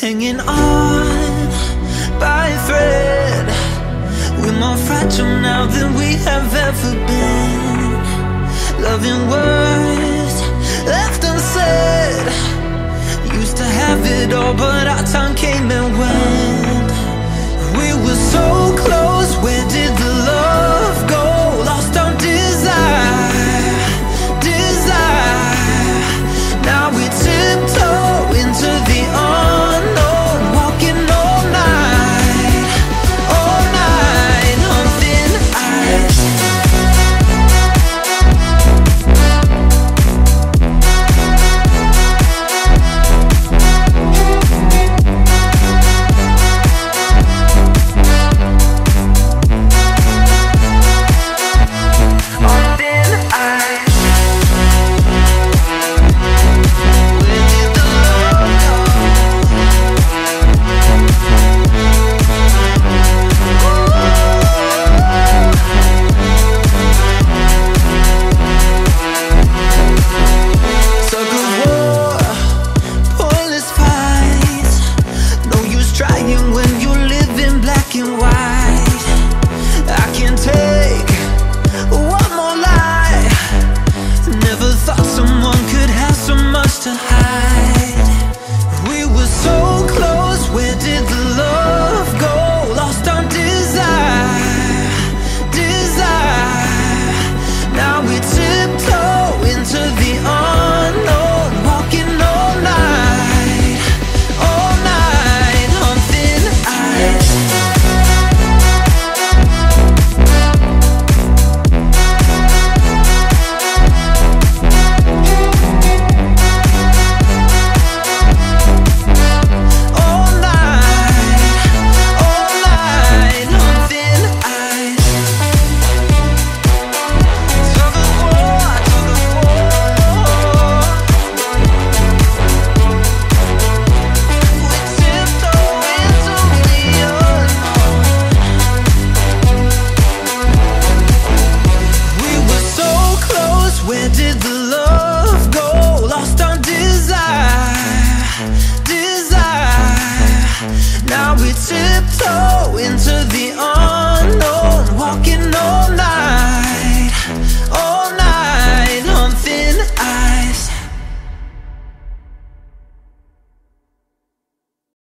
Hanging on by a thread, we're more fragile now than we have ever been. Loving words left unsaid, used to have it all but our time came and went. We were so close.